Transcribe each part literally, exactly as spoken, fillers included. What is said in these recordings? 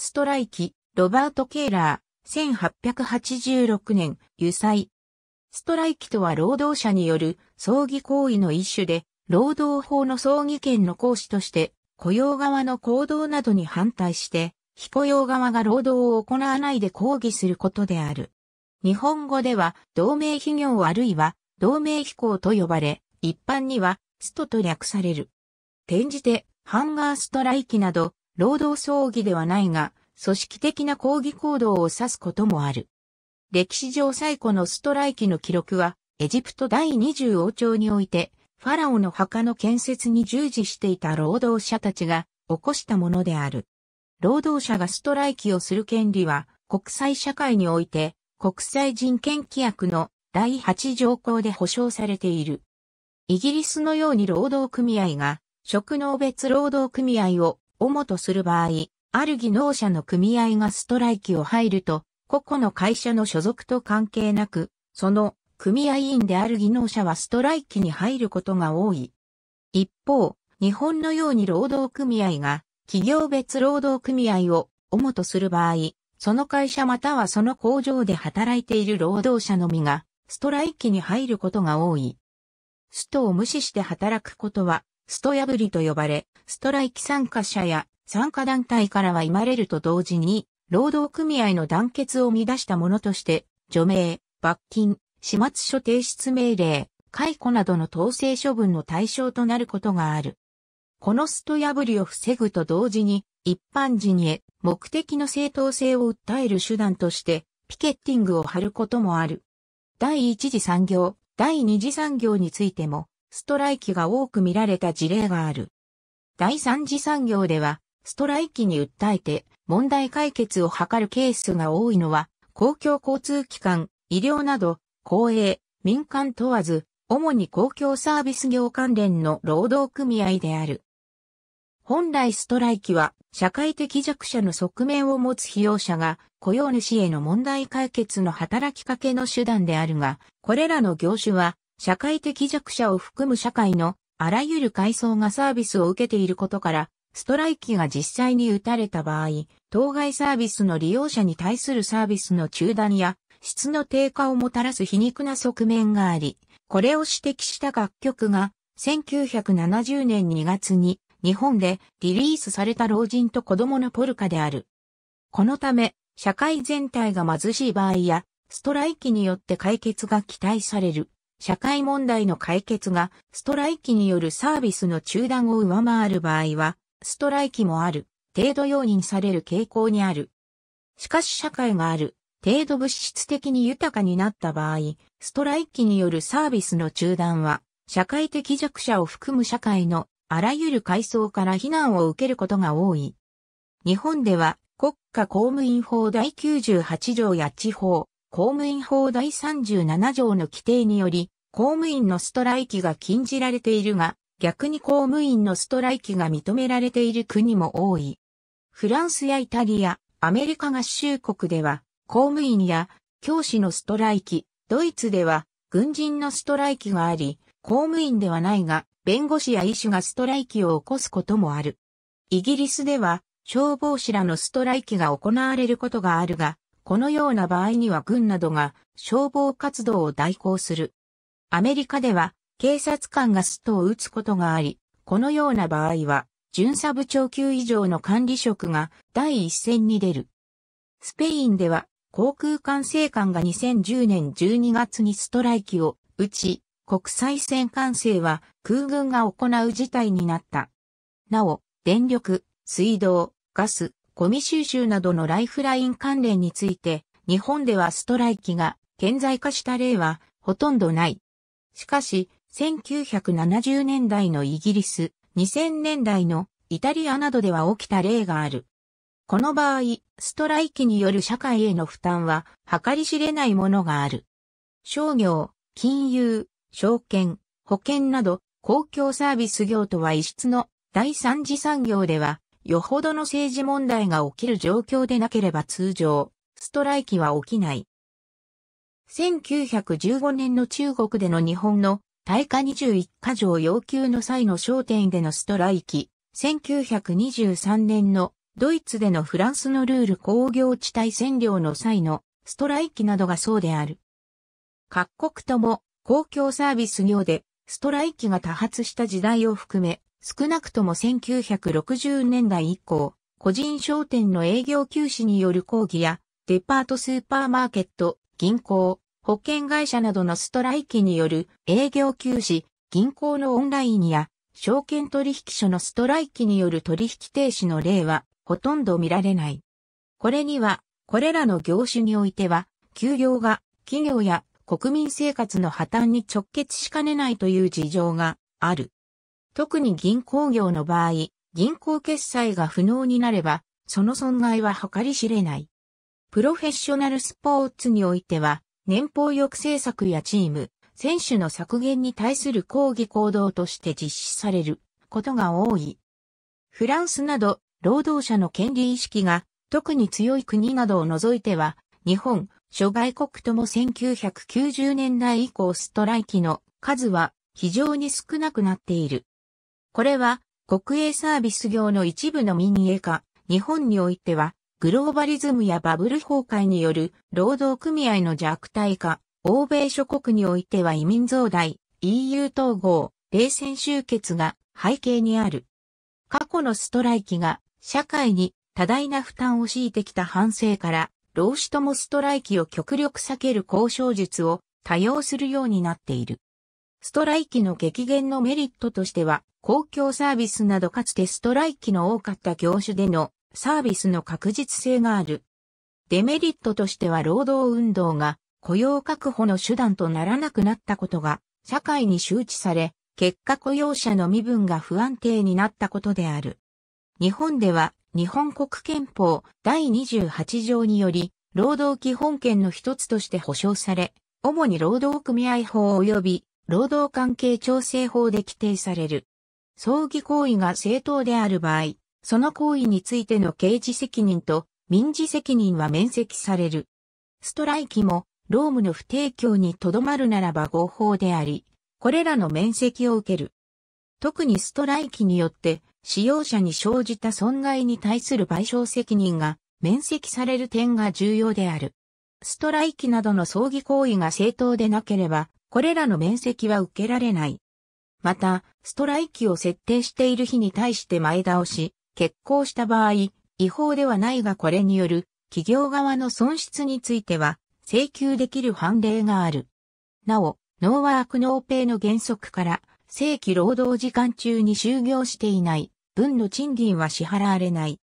ストライキ、ロバート・ケーラー、せんはっぴゃくはちじゅうろくねん、油彩。ストライキとは労働者による争議行為の一種で、労働法の争議権の行使として、雇用側の行動などに反対して、非雇用側が労働を行わないで抗議することである。日本語では、同盟非業あるいは、同盟非行と呼ばれ、一般には、ストと略される。転じて、ハンガーストライキなど、労働争議ではないが、組織的な抗議行動を指すこともある。歴史上最古のストライキの記録は、エジプトだいにじゅう王朝において、ファラオの墓の建設に従事していた労働者たちが起こしたものである。労働者がストライキをする権利は、国際社会において、国際人権規約のだいはちじょうこうで保障されている。イギリスのように労働組合が、職能別労働組合を主とする場合、ある技能者の組合がストライキを入ると、個々の会社の所属と関係なく、その組合員である技能者はストライキに入ることが多い。一方、日本のように労働組合が企業別労働組合を主とする場合、その会社またはその工場で働いている労働者のみがストライキに入ることが多い。ストを無視して働くことはスト破りと呼ばれ、ストライキ参加者や参加団体からは忌まれると同時に、労働組合の団結を乱したものとして、除名、罰金、始末書提出命令、解雇などの統制処分の対象となることがある。このスト破りを防ぐと同時に、一般人へ目的の正当性を訴える手段として、ピケッティングを張ることもある。第一次産業、第二次産業についても、ストライキが多く見られた事例がある。第三次産業では、ストライキに訴えて問題解決を図るケースが多いのは公共交通機関、医療など公営、民間問わず主に公共サービス業関連の労働組合である。本来ストライキは社会的弱者の側面を持つ被用者が雇用主への問題解決の働きかけの手段であるが、これらの業種は社会的弱者を含む社会のあらゆる階層がサービスを受けていることから、ストライキが実際に打たれた場合、当該サービスの利用者に対するサービスの中断や質の低下をもたらす皮肉な側面があり、これを指摘した楽曲がせんきゅうひゃくななじゅうねんにがつに日本でリリースされた老人と子供のポルカである。このため、社会全体が貧しい場合や、ストライキによって解決が期待される。社会問題の解決がストライキによるサービスの中断を上回る場合は、ストライキもある程度容認される傾向にある。しかし社会がある程度物質的に豊かになった場合、ストライキによるサービスの中断は、社会的弱者を含む社会のあらゆる階層から非難を受けることが多い。日本では国家公務員法だいきゅうじゅうはちじょうや地方公務員法だいさんじゅうななじょうの規定により、公務員のストライキが禁じられているが、逆に公務員のストライキが認められている国も多い。フランスやイタリア、アメリカ合衆国では、公務員や教師のストライキ、ドイツでは軍人のストライキがあり、公務員ではないが、弁護士や医師がストライキを起こすこともある。イギリスでは、消防士らのストライキが行われることがあるが、このような場合には軍などが消防活動を代行する。アメリカでは警察官がストを打つことがあり、このような場合は巡査部長級以上の管理職が第一線に出る。スペインでは航空管制官がにせんじゅうねんじゅうにがつにストライキを打ち、国際線管制は空軍が行う事態になった。なお、電力、水道、ガス、ゴミ収集などのライフライン関連について、日本ではストライキが顕在化した例はほとんどない。しかし、せんきゅうひゃくななじゅうねんだいのイギリス、にせんねんだいのイタリアなどでは起きた例がある。この場合、ストライキによる社会への負担は計り知れないものがある。商業、金融、証券、保険など公共サービス業とは異質の第三次産業では、よほどの政治問題が起きる状況でなければ通常、ストライキは起きない。せんきゅうひゃくじゅうごねんの中国での日本の対価にじゅういっかじょう要求の際の商店でのストライキ、せんきゅうひゃくにじゅうさんねんのドイツでのフランスのルール工業地帯占領の際のストライキなどがそうである。各国とも公共サービス業でストライキが多発した時代を含め、少なくともせんきゅうひゃくろくじゅうねんだい以降、個人商店の営業休止による抗議や、デパートスーパーマーケット、銀行、保険会社などのストライキによる営業休止、銀行のオンラインや証券取引所のストライキによる取引停止の例はほとんど見られない。これには、これらの業種においては、休業が企業や国民生活の破綻に直結しかねないという事情がある。特に銀行業の場合、銀行決済が不能になれば、その損害は計り知れない。プロフェッショナルスポーツにおいては、年俸抑制策やチーム、選手の削減に対する抗議行動として実施されることが多い。フランスなど、労働者の権利意識が特に強い国などを除いては、日本、諸外国ともせんきゅうひゃくきゅうじゅうねんだい以降ストライキの数は非常に少なくなっている。これは、国営サービス業の一部の民営化、日本においては、グローバリズムやバブル崩壊による労働組合の弱体化、欧米諸国においては移民増大、イーユー 統合、冷戦終結が背景にある。過去のストライキが社会に多大な負担を強いてきた反省から、労使ともストライキを極力避ける交渉術を多用するようになっている。ストライキの激減のメリットとしては、公共サービスなどかつてストライキの多かった業種でのサービスの確実性がある。デメリットとしては労働運動が雇用確保の手段とならなくなったことが社会に周知され、結果雇用者の身分が不安定になったことである。日本では日本国憲法だいにじゅうはちじょうにより労働基本権の一つとして保障され、主に労働組合法及び労働関係調整法で規定される。争議行為が正当である場合、その行為についての刑事責任と民事責任は免責される。ストライキも労務の不提供にとどまるならば合法であり、これらの免責を受ける。特にストライキによって使用者に生じた損害に対する賠償責任が免責される点が重要である。ストライキなどの争議行為が正当でなければ、これらの免責は受けられない。また、ストライキを設定している日に対して前倒し、決行した場合、違法ではないがこれによる企業側の損失については請求できる判例がある。なお、ノーワークノーペイの原則から正規労働時間中に就業していない分の賃金は支払われない。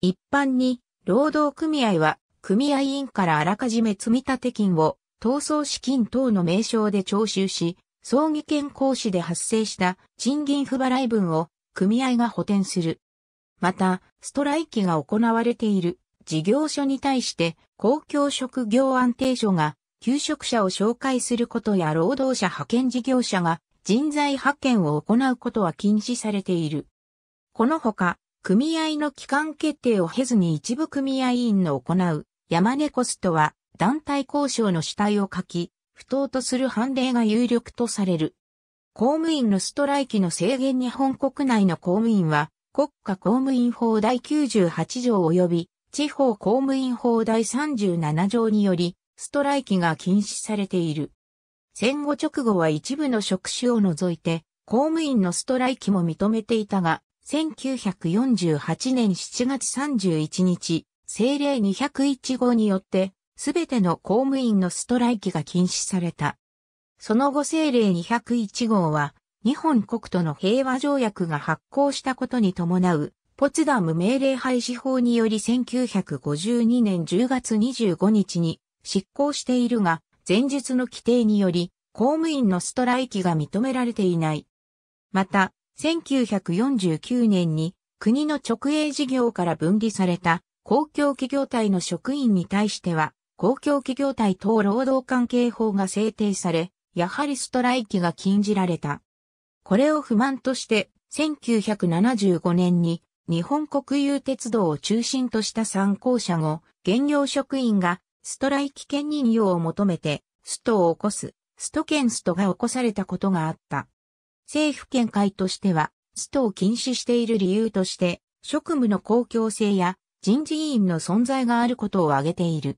一般に労働組合は組合員からあらかじめ積立金を闘争資金等の名称で徴収し、争議権行使で発生した賃金不払い分を組合が補填する。また、ストライキが行われている事業所に対して公共職業安定所が求職者を紹介することや労働者派遣事業者が人材派遣を行うことは禁止されている。このほか、組合の機関決定を経ずに一部組合員の行う山根コストは団体交渉の主体を欠き、不当とする判例が有力とされる。公務員のストライキの制限日本国内の公務員は、国家公務員法だいきゅうじゅうはちじょう及び地方公務員法だいさんじゅうななじょうによりストライキが禁止されている。戦後直後は一部の職種を除いて公務員のストライキも認めていたが、せんきゅうひゃくよんじゅうはちねんしちがつさんじゅういちにち、政令にひゃくいちごうによってすべての公務員のストライキが禁止された。その後政令にひゃくいちごうは、日本国との平和条約が発効したことに伴う、ポツダム命令廃止法によりせんきゅうひゃくごじゅうにねんじゅうがつにじゅうごにちに執行しているが、前述の規定により、公務員のストライキが認められていない。また、せんきゅうひゃくよんじゅうきゅうねんに国の直営事業から分離された公共企業体の職員に対しては、公共企業体等労働関係法が制定され、やはりストライキが禁じられた。これを不満として、せんきゅうひゃくななじゅうごねんに日本国有鉄道を中心とした参考者後、現業職員がストライキ権任用を求めて、ストを起こす、スト権ストが起こされたことがあった。政府見解としては、ストを禁止している理由として、職務の公共性や人事委員の存在があることを挙げている。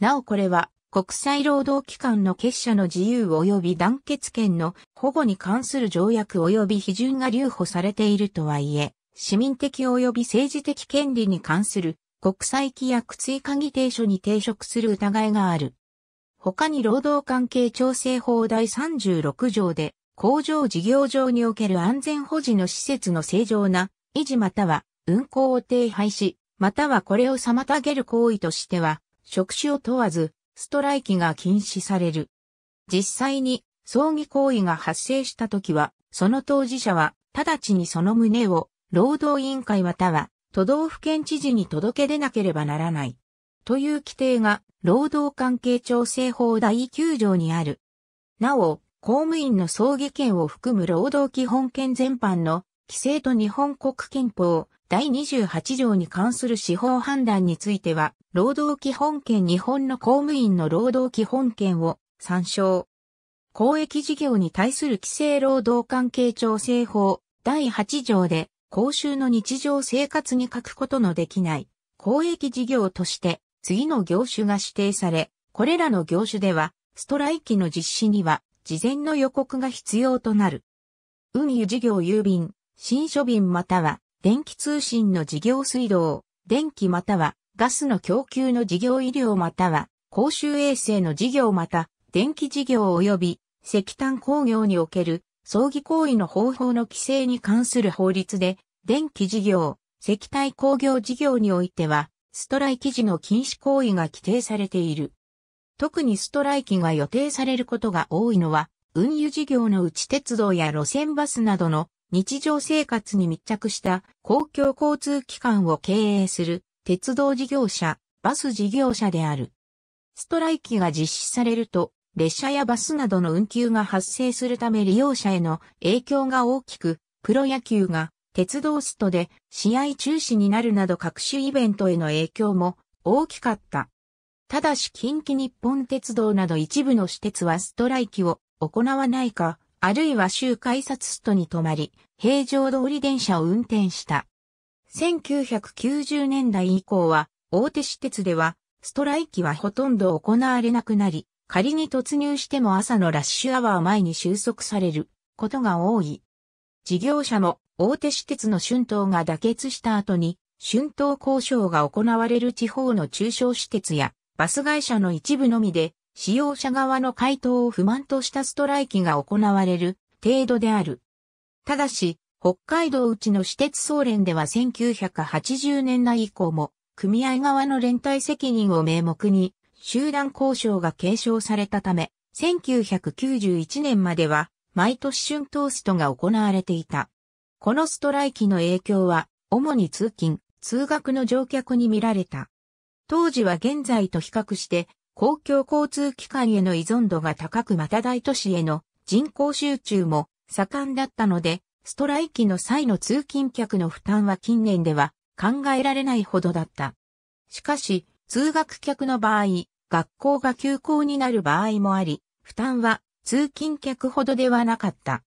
なおこれは国際労働機関の結社の自由及び団結権の保護に関する条約及び批准が留保されているとはいえ、市民的及び政治的権利に関する国際規約追加議定書に抵触する疑いがある。他に労働関係調整法だいさんじゅうろくじょうで工場事業場における安全保持の施設の正常な維持または運行を停止し、またはこれを妨げる行為としては、職種を問わず、ストライキが禁止される。実際に、争議行為が発生したときは、その当事者は、直ちにその旨を、労働委員会または、都道府県知事に届け出なければならない。という規定が、労働関係調整法だいきゅうじょうにある。なお、公務員の争議権を含む労働基本権全般の、規制と日本国憲法、だいにじゅうはちじょうに関する司法判断については、労働基本権日本の公務員の労働基本権を参照。公益事業に対する規制労働関係調整法だいはちじょうで、公衆の日常生活に欠くことのできない公益事業として次の業種が指定され、これらの業種ではストライキの実施には事前の予告が必要となる。運輸事業郵便、信書便または電気通信の事業水道、電気またはガスの供給の事業医療または公衆衛生の事業また電気事業及び石炭工業における争議行為の方法の規制に関する法律で電気事業、石炭工業事業においてはストライキ時の禁止行為が規定されている。特にストライキが予定されることが多いのは運輸事業のうち鉄道や路線バスなどの日常生活に密着した公共交通機関を経営する鉄道事業者、バス事業者である。ストライキが実施されると列車やバスなどの運休が発生するため利用者への影響が大きく、プロ野球が鉄道ストで試合中止になるなど各種イベントへの影響も大きかった。ただし近畿日本鉄道など一部の私鉄はストライキを行わないか、あるいは州改札ストに止まり、平常通り電車を運転した。せんきゅうひゃくきゅうじゅうねんだい以降は、大手私鉄では、ストライキはほとんど行われなくなり、仮に突入しても朝のラッシュアワー前に収束されることが多い。事業者も大手私鉄の春闘が妥結した後に、春闘交渉が行われる地方の中小私鉄や、バス会社の一部のみで、使用者側の回答を不満としたストライキが行われる程度である。ただし、北海道うちの私鉄総連ではせんきゅうひゃくはちじゅうねんだい以降も、組合側の連帯責任を名目に、集団交渉が継承されたため、せんきゅうひゃくきゅうじゅういちねんまでは、毎年春闘ストが行われていた。このストライキの影響は、主に通勤、通学の乗客に見られた。当時は現在と比較して、公共交通機関への依存度が高くまた大都市への人口集中も盛んだったので、ストライキの際の通勤客の負担は近年では考えられないほどだった。しかし、通学客の場合、学校が休校になる場合もあり、負担は通勤客ほどではなかった。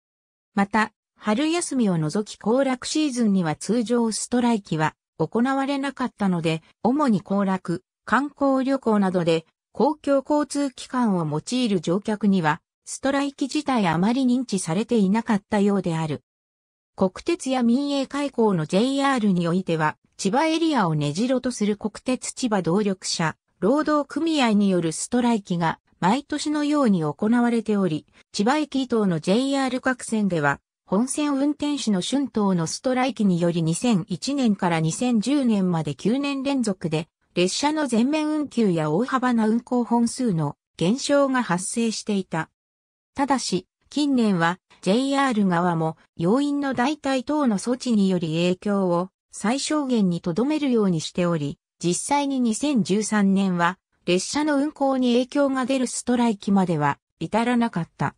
また、春休みを除き行楽シーズンには通常ストライキは行われなかったので、主に行楽、観光旅行などで、公共交通機関を用いる乗客には、ストライキ自体あまり認知されていなかったようである。国鉄や民営開港の ジェイアール においては、千葉エリアを根城とする国鉄千葉動力車、労働組合によるストライキが毎年のように行われており、千葉駅以東の ジェイアール 各線では、本線運転士の春闘のストライキによりにせんいちねんからにせんじゅうねんまできゅうねんれんぞくで、列車の全面運休や大幅な運行本数の減少が発生していた。ただし、近年は ジェイアール 側も要員の代替等の措置により影響を最小限に留めるようにしており、実際ににせんじゅうさんねんは列車の運行に影響が出るストライキまでは至らなかった。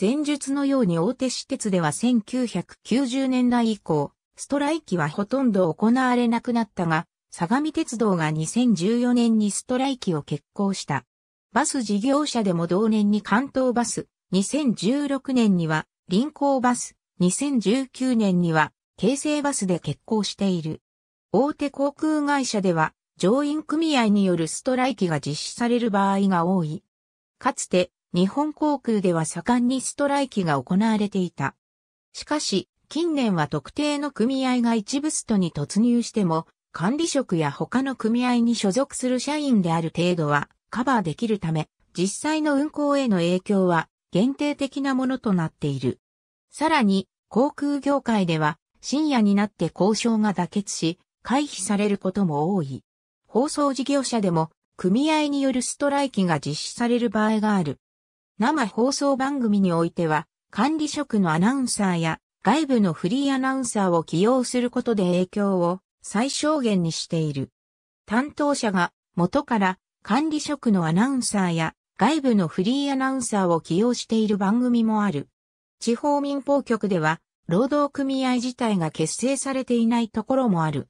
前述のように大手私鉄ではせんきゅうひゃくきゅうじゅうねんだい以降、ストライキはほとんど行われなくなったが、相模鉄道がにせんじゅうよねんにストライキを決行した。バス事業者でも同年に関東バス、にせんじゅうろくねんには臨港バス、にせんじゅうきゅうねんには京成バスで欠航している。大手航空会社では、乗員組合によるストライキが実施される場合が多い。かつて、日本航空では盛んにストライキが行われていた。しかし、近年は特定の組合が一部ストに突入しても、管理職や他の組合に所属する社員である程度はカバーできるため、実際の運航への影響は限定的なものとなっている。さらに、航空業界では深夜になって交渉が妥結し、回避されることも多い。放送事業者でも組合によるストライキが実施される場合がある。生放送番組においては、管理職のアナウンサーや外部のフリーアナウンサーを起用することで影響を最小限にしている。担当者が元から管理職のアナウンサーや外部のフリーアナウンサーを起用している番組もある。地方民放局では労働組合自体が結成されていないところもある。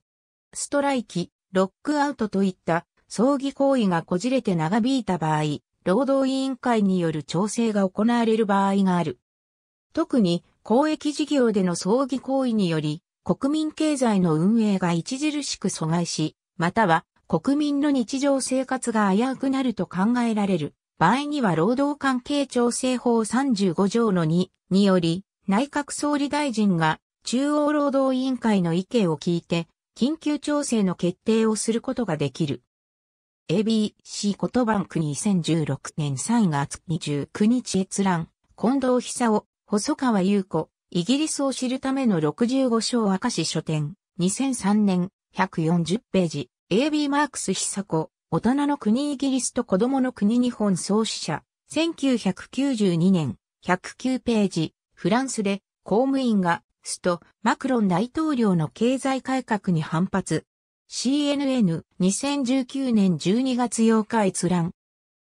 ストライキ、ロックアウトといった争議行為がこじれて長引いた場合、労働委員会による調整が行われる場合がある。特に公益事業での争議行為により、国民経済の運営が著しく阻害し、または国民の日常生活が危うくなると考えられる場合には労働関係調整法さんじゅうごじょうのににより内閣総理大臣が中央労働委員会の意見を聞いて緊急調整の決定をすることができる。エービーシー ことばんくにせんじゅうろくねんさんがつにじゅうくにち閲覧、近藤久夫、細川優子、イギリスを知るためのろくじゅうご章明石書店、にせんさんねん、ひゃくよんじゅうページ、エービー マークス久子、大人の国イギリスと子供の国日本創始者、せんきゅうひゃくきゅうじゅうにねん、ひゃくきゅうページ、フランスで公務員が、スト、マクロン大統領の経済改革に反発。シーエヌエヌ、にせんじゅうきゅうねんじゅうにがつようか閲覧。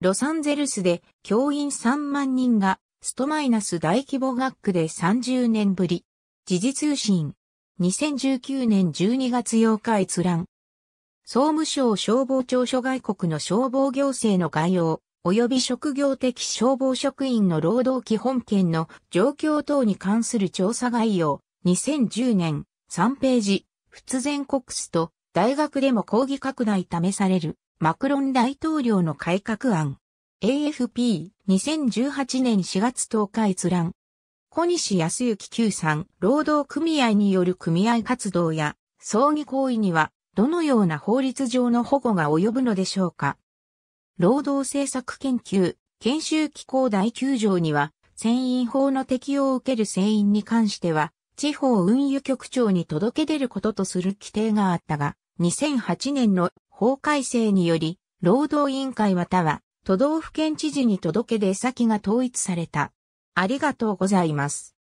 ロサンゼルスで教員さんまんにんが、ストマイナス大規模学区でさんじゅうねんぶり。時事通信。にせんじゅうきゅうねんじゅうにがつようか閲覧。総務省消防庁諸外国の消防行政の概要、及び職業的消防職員の労働基本権の状況等に関する調査概要。にせんじゅうねん、さんページ。仏前国スト、大学でも抗議拡大試される。マクロン大統領の改革案。エーエフピー、にせんじゅうはちねんしがつとおか閲覧。小西康之きゅうさん、労働組合による組合活動や、争議行為には、どのような法律上の保護が及ぶのでしょうか。労働政策研究、研修機構だいきゅうじょうには、船員法の適用を受ける船員に関しては、地方運輸局長に届け出ることとする規定があったが、にせんはちねんの法改正により、労働委員会または、都道府県知事に届け出先が統一された。ありがとうございます。